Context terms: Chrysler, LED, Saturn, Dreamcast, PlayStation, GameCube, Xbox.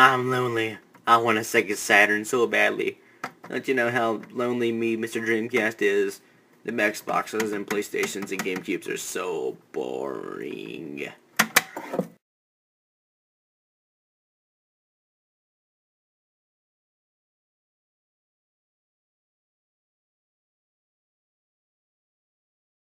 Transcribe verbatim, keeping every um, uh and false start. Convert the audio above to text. I'm lonely. I want a second Saturn so badly. Don't you know how lonely me, Mister Dreamcast, is? The Xboxes and PlayStations and GameCubes are so boring.